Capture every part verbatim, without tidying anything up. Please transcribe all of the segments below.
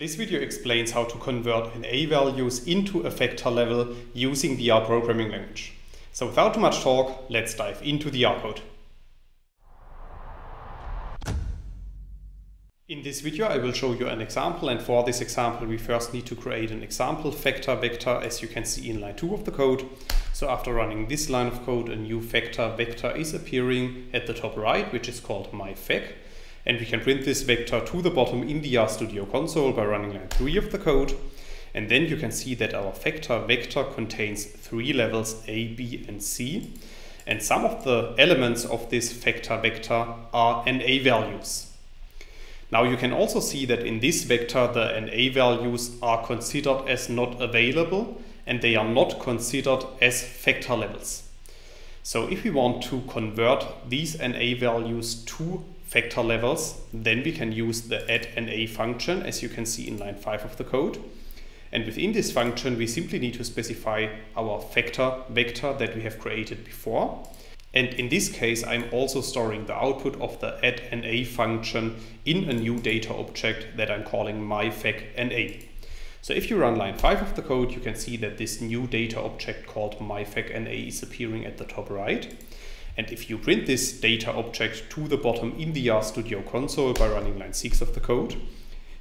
This video explains how to convert N A values into a factor level using the R programming language. So without too much talk, let's dive into the R code. In this video I will show you an example, and for this example we first need to create an example factor vector, as you can see in line two of the code. So after running this line of code, a new factor vector is appearing at the top right, which is called myFac. And we can print this vector to the bottom in the RStudio console by running line three of the code. And then you can see that our factor vector contains three levels A, B and C. And some of the elements of this factor vector are N A values. Now you can also see that in this vector the N A values are considered as not available, and they are not considered as factor levels. So if we want to convert these N A values to factor levels, then we can use the addNA function, as you can see in line five of the code. And within this function we simply need to specify our factor vector that we have created before. And in this case I'm also storing the output of the addNA function in a new data object that I'm calling myFacNA. So if you run line five of the code, you can see that this new data object called myFacNA is appearing at the top right. And if you print this data object to the bottom in the RStudio console by running line six of the code,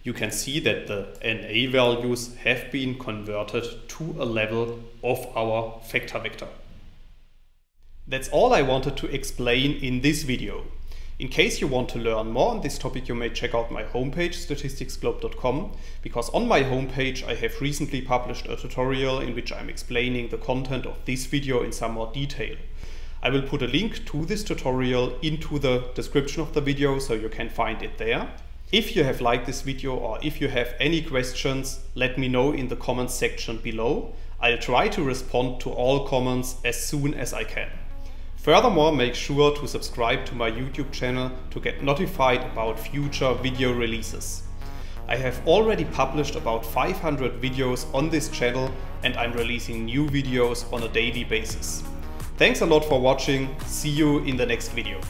you can see that the N A values have been converted to a level of our factor vector. That's all I wanted to explain in this video. In case you want to learn more on this topic, you may check out my homepage statistics globe dot com, because on my homepage I have recently published a tutorial in which I'm explaining the content of this video in some more detail. I will put a link to this tutorial into the description of the video, so you can find it there. If you have liked this video, or if you have any questions, let me know in the comments section below. I'll try to respond to all comments as soon as I can. Furthermore, make sure to subscribe to my YouTube channel to get notified about future video releases. I have already published about five hundred videos on this channel, and I'm releasing new videos on a daily basis. Thanks a lot for watching. See you in the next video.